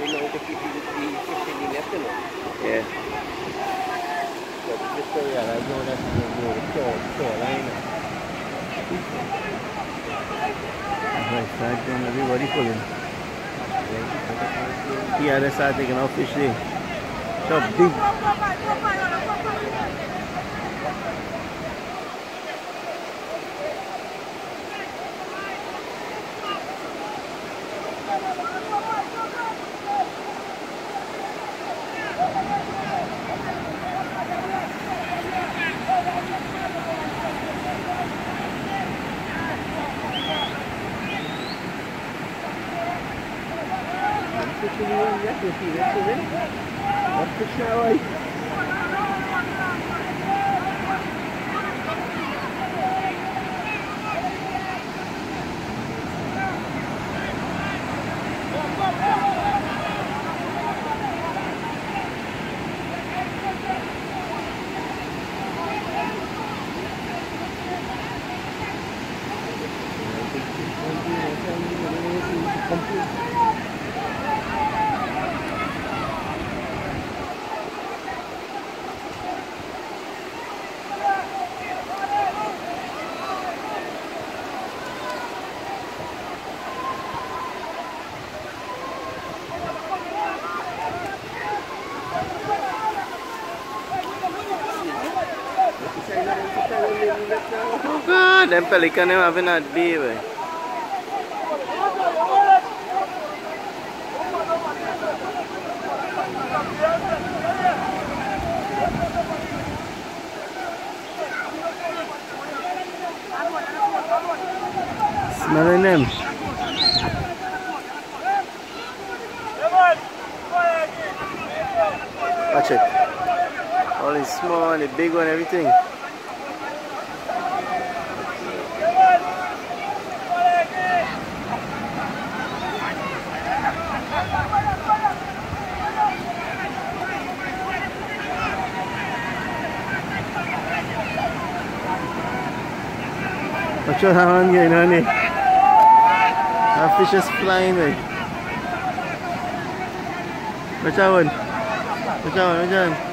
we know that you do the fishing in ethanol. Yeah. But just so you know, you're not going to do the shoreline. Right side, don't everybody pull in. The other side, they can all fish there. So big. Them pelican them having a day, boy. Smelling them. Watch it. All is small, the big one, everything. What's going on here, you know what I mean? That fish is flying, man. Watch out, one. Watch out, watch out.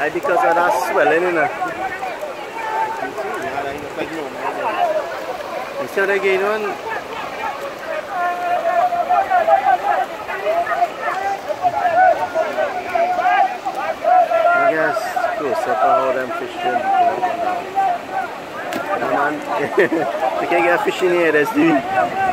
That's because of that swelling, you know. Instead of getting one. I can't get a fish in here, that's the...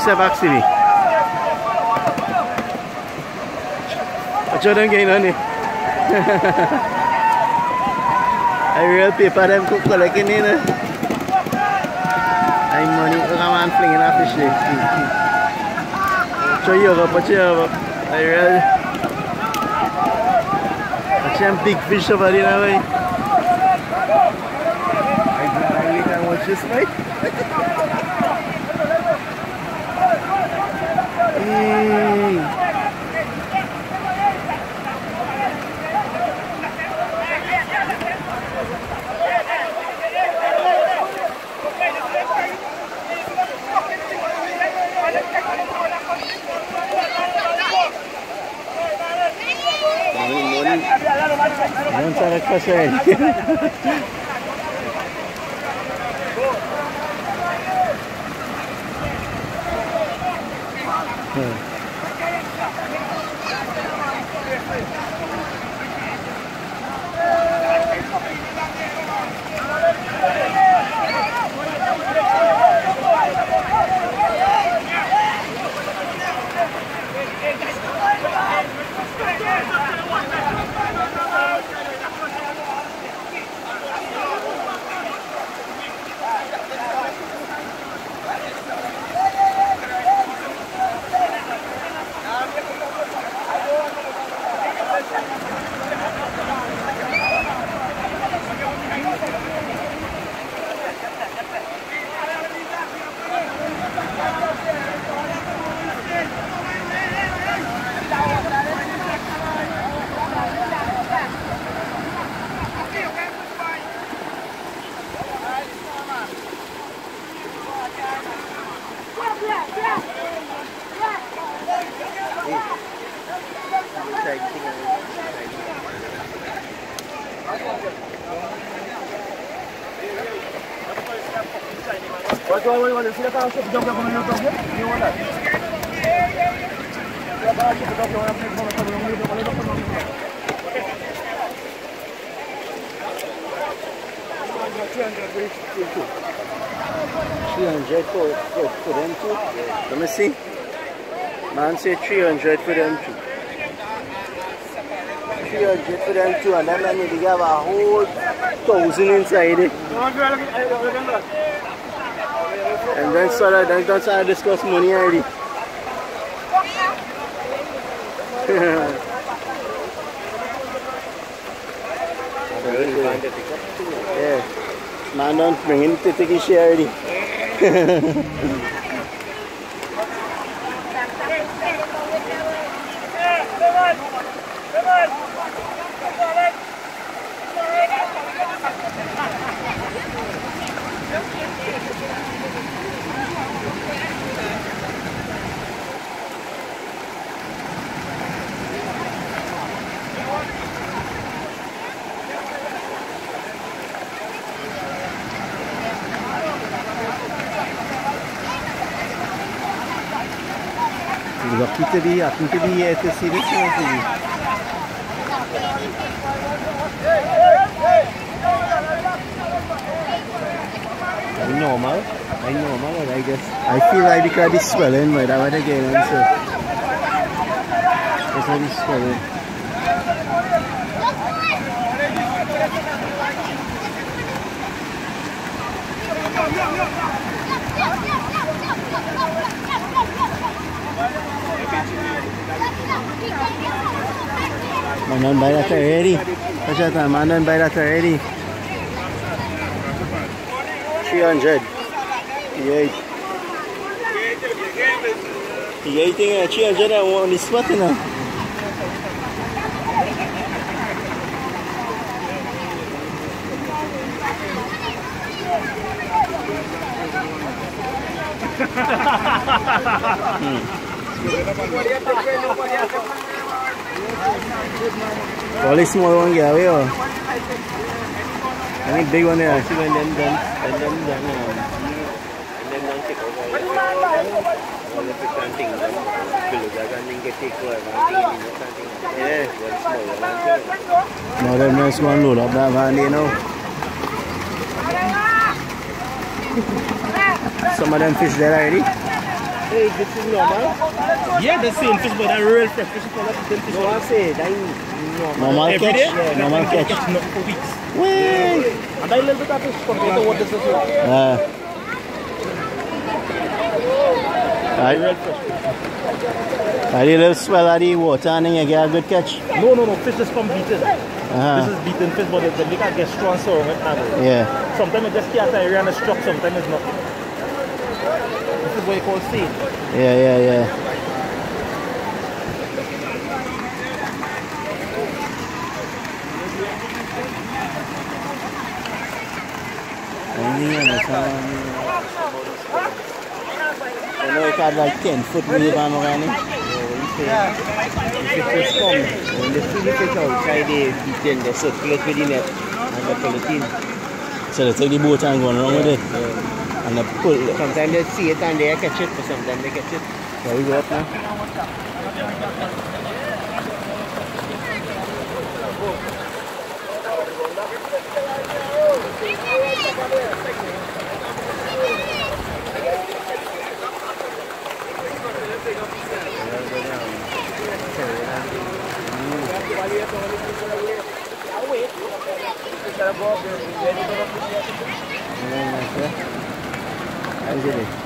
Step back, Stevie. Don't get on it. I real paper them cook collecting in it. I'm money around flinging a fish there. Show you over, put you over. I real. I see big fish over there now. I can watch this fight. Non sarà cosa. Let me see. Man say 300 for them two. 300 for them two, and then they have a whole 1,000 inside it. And then start discuss money already. Yeah. Man don't bring in ticket share already. I think to be at the city. I'm normal, and I guess I feel like because it's swelling, but I want to get on, so it's not swelling. I'm done by that already. I'm done by that already. 300. He eating a 300 and only sweating now. Only small one get away, or any big one there? See when them take over. All the planting, get take over. Yeah, small one. Now them nice one load up that van, you know. Some of them fish there already. Hey, this is normal? Yeah, the same fish, but a real fresh fish. No, I say that is normal. Every catch? Yeah, normal catch. No, for weeks. Wait! And I little bit of fish compared to what this is like. Are you a little swell at the water and then you get a good catch? No, fish is from beaten. This is beaten fish, but the lake can get strong, so it happens. Yeah. Sometimes it just catch area and it's struck, sometimes it's not. Way called sea. Yeah. I know it had like 10 foot wave on running. The fish come. When the fish is outside, they beat them, they circle it with the net and they pull it in. So they take the boat and go around with it. and a pull. Sometimes they'll see it and they'll catch it, but sometimes they catch it. There we go up now. Very nice, eh? How is it?